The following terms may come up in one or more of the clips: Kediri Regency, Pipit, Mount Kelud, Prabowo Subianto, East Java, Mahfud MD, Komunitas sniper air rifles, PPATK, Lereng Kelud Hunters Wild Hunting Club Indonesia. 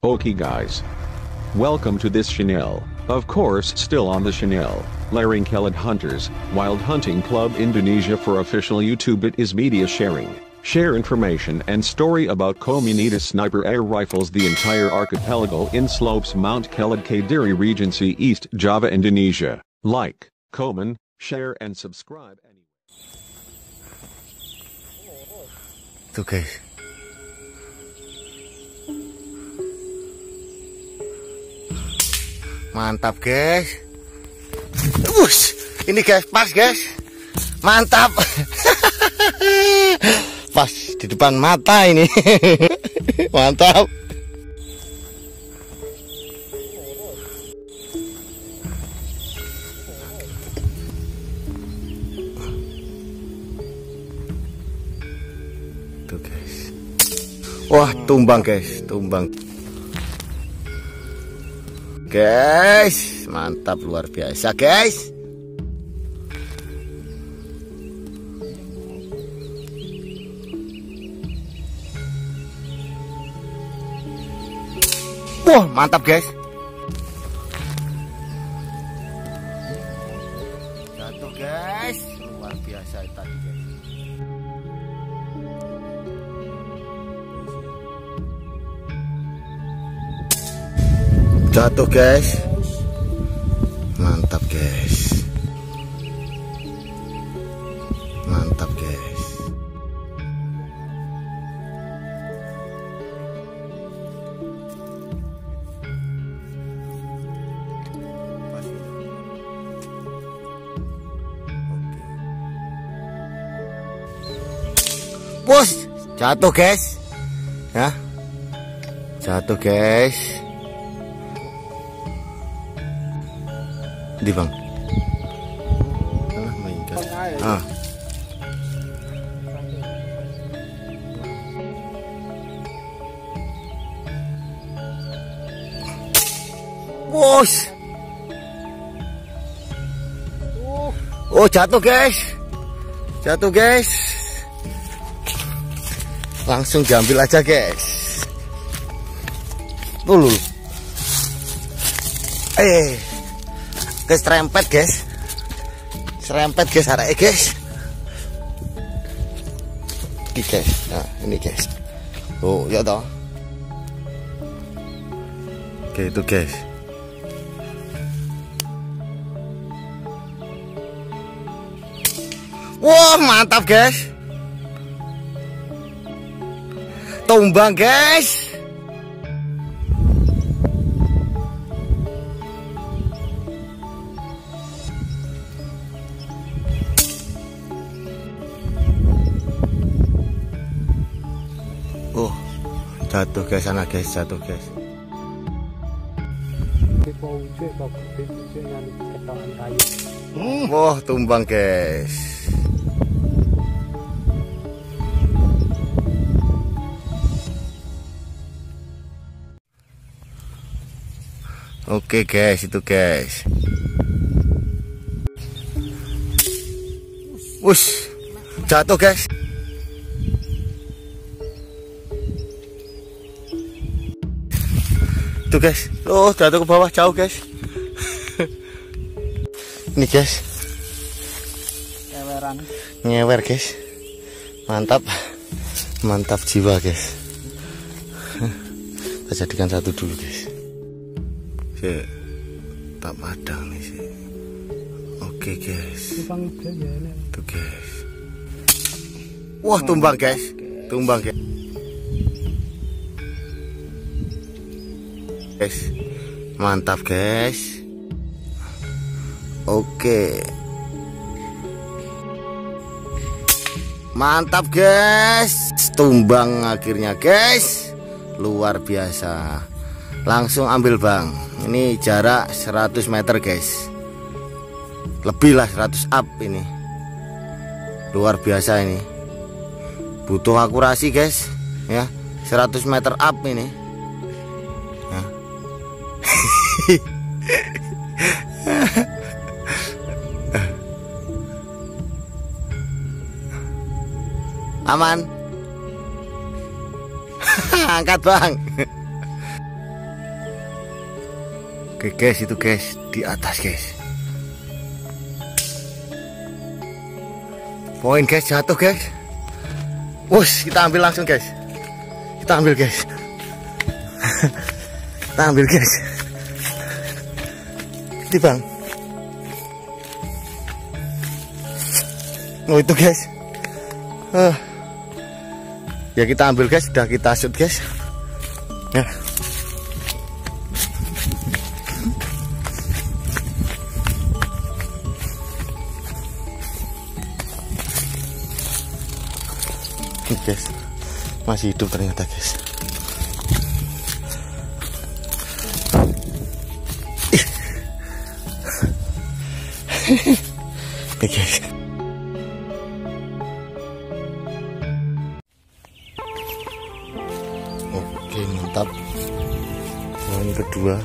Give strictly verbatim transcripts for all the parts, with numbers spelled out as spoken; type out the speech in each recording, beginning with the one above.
Okay guys, welcome to this channel, of course still on the channel, Lereng Kelud Hunters, Wild Hunting Club Indonesia for official YouTube. It is media sharing, share information and story about Komunitas Sniper Air Rifles, the entire archipelago in slopes Mount Kelud, Kediri Regency, East Java, Indonesia. Like, comment, share and subscribe. Tuh guys, mantap guys, wush, ini guys pas guys, mantap, pas di depan mata ini, mantap. Tuh guys, wah tumbang guys, tumbang. Guys, mantap luar biasa guys. Wah, mantap guys. Jatuh guys, luar biasa tadi guys. Jatuh guys, mantap guys, mantap guys. Bos, jatuh guys, ya, jatuh guys. Di bang, ah, bos, oh jatuh guys, jatuh guys, langsung diambil aja guys, dulu, eh. Guys, serempet guys, serempet guys, arah guys, ini guys, nah ini guys, oh ya toh, kayak itu guys, wow mantap guys, tumbang guys. Oh, jatuh guys, sana guys, jatuh guys. Wah, tumbang guys. Oke guys, itu guys. Wush, jatuh guys. Tuh guys, oh jatuh ke bawah jauh guys. Ini guys, nyeweran, nyewer guys, mantap, mantap jiwa guys. Kita jadikan satu dulu guys. Si, tak padang nih sih. Oke guys, tuh guys. Wah tumbang guys, tumbang guys. Guys, mantap guys. Oke, mantap guys, tumbang akhirnya guys, luar biasa. Langsung ambil bang, ini jarak seratus meter guys, lebih lah seratus up ini. Luar biasa ini, butuh akurasi guys, ya seratus meter up ini. Aman. Angkat bang. Oke guys, itu guys, di atas guys. Poin guys, jatuh guys. Wush, kita ambil langsung guys. Kita ambil guys. Kita ambil guys. Di bang. Oh itu guys. Uh. Ya kita ambil guys, sudah kita shoot guys. Ya. Guys, masih hidup ternyata guys. Oke guys. Oke, mantap. Poin kedua.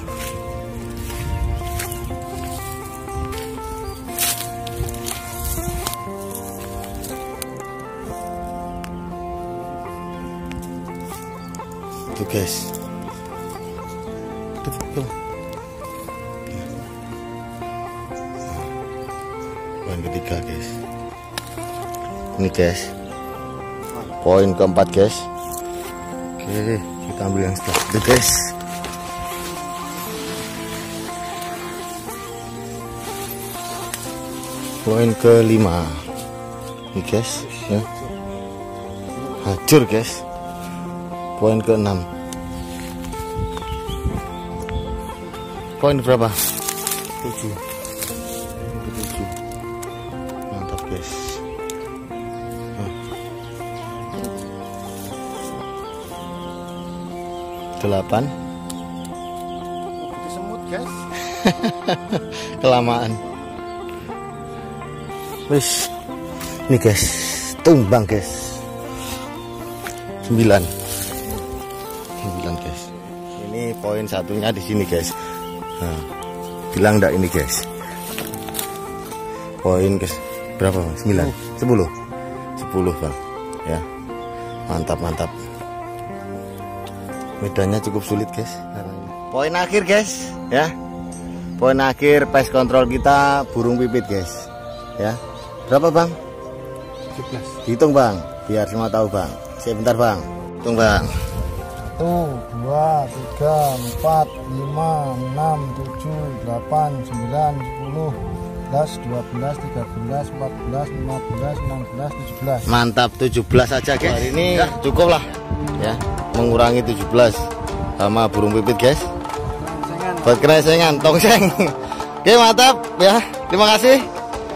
Tuh guys, poin ketiga guys, ini guys, poin keempat guys. Oke, kita ambil yang setelah itu guys. Poin kelima, ini guys, ya, hancur guys. Poin keenam. Poin berapa? tujuh. tujuh. Mantap, guys. Nah. delapan. Itu semut, guys. Kelamaan. Wis. Nih, guys. Tumbang, guys. sembilan. Guys. Ini poin satunya di sini guys. Nah, bilang enggak ini guys. Poin guys, berapa bang? Sembilan, sepuluh, sepuluh bang. Ya, mantap mantap. Medannya cukup sulit guys. Poin akhir guys, ya. Poin akhir pest control kita burung pipit guys. Ya, berapa bang? tujuh belas. Hitung bang, biar semua tahu bang. Sebentar bang, hitung bang. satu, dua, tiga, empat, lima, enam, tujuh, delapan, sembilan, sepuluh, sebelas, dua belas, tiga belas, empat belas, lima belas, enam belas, tujuh belas. Mantap, tujuh belas aja guys. Hari ini ya, cukup lah ya, mengurangi tujuh belas sama burung pipit guys. Buat keresengan, tongseng. Oke, mantap ya. Terima kasih.